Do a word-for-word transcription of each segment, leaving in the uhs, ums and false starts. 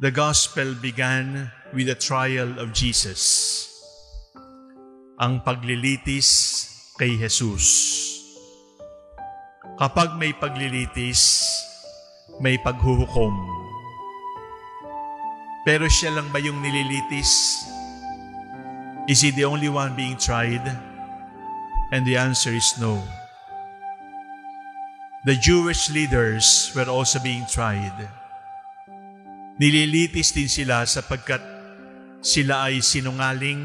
The Gospel began with the trial of Jesus. Ang paglilitis kay Jesus. Kapag may paglilitis, may paghuhukom. Pero siya lang ba yung nililitis? Is he the only one being tried? And the answer is no. The Jewish leaders were also being tried. Nililitis din sila sapagkat sila ay sinungaling,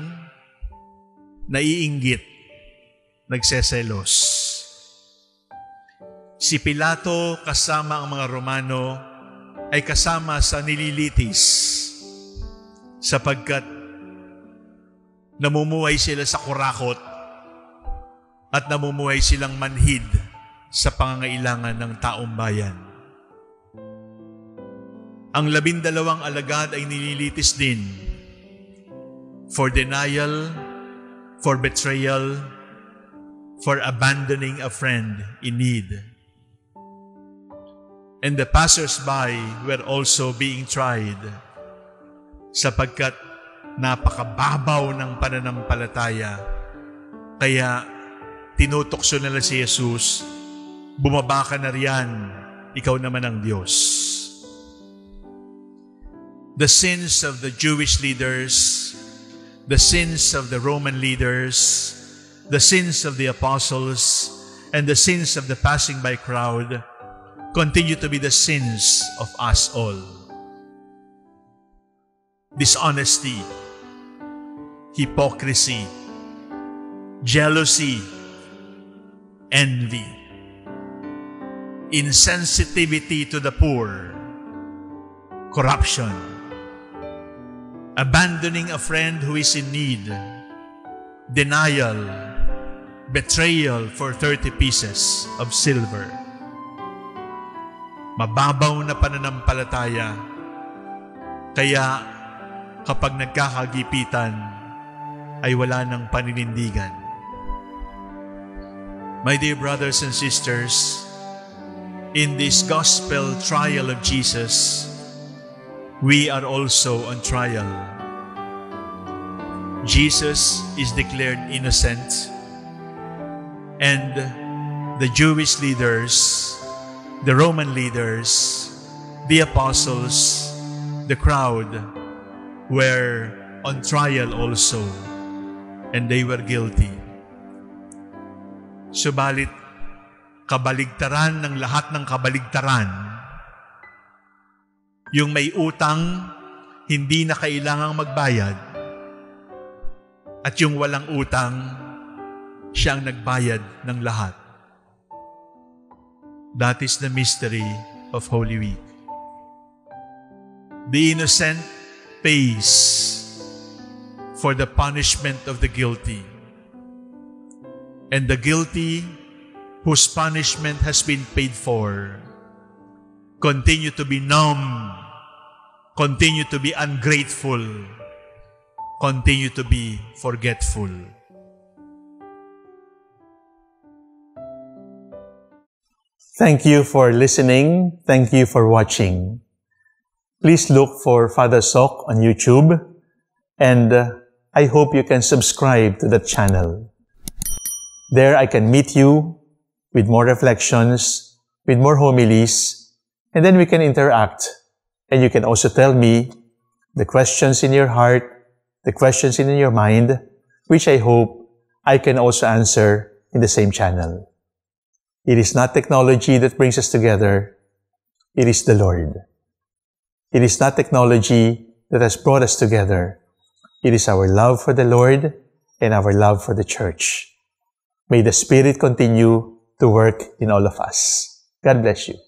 naiinggit, nagseselos. Si Pilato kasama ang mga Romano ay kasama sa nililitis sapagkat namumuhay sila sa kurakot at namumuhay silang manhid sa pangangailangan ng taong bayan. Ang labindalawang alagad ay nililitis din for denial, for betrayal, for abandoning a friend in need. And the passers-by were also being tried sapagkat napakababaw ng pananampalataya. Kaya tinutokso nila si Jesus, "Bumaba ka na riyan, ikaw naman ang Diyos." The sins of the Jewish leaders, the sins of the Roman leaders, the sins of the apostles, and the sins of the passing by crowd continue to be the sins of us all. Dishonesty, hypocrisy, jealousy, envy, insensitivity to the poor, corruption, abandoning a friend who is in need, denial, betrayal for thirty pieces of silver. Mababaw na pananampalataya, kaya kapag nagkakagipitan ay wala ng paninindigan. My dear brothers and sisters, in this gospel trial of Jesus, we are also on trial. Jesus is declared innocent, and the Jewish leaders, the Roman leaders, the apostles, the crowd were on trial also, and they were guilty. Subalit, kabaligtaran ng lahat ng kabaligtaran. Yung may utang, hindi na kailangang magbayad. At yung walang utang, siyang nagbayad ng lahat. That is the mystery of Holy Week. The innocent pays for the punishment of the guilty. And the guilty whose punishment has been paid for, continue to be numb, continue to be ungrateful, continue to be forgetful. Thank you for listening. Thank you for watching. Please look for Father Soc on YouTube, and I hope you can subscribe to the channel. There I can meet you with more reflections, with more homilies, and then we can interact. And you can also tell me the questions in your heart, the questions in your mind, which I hope I can also answer in the same channel. It is not technology that brings us together. It is the Lord. It is not technology that has brought us together. It is our love for the Lord and our love for the Church. May the Spirit continue to work in all of us. God bless you.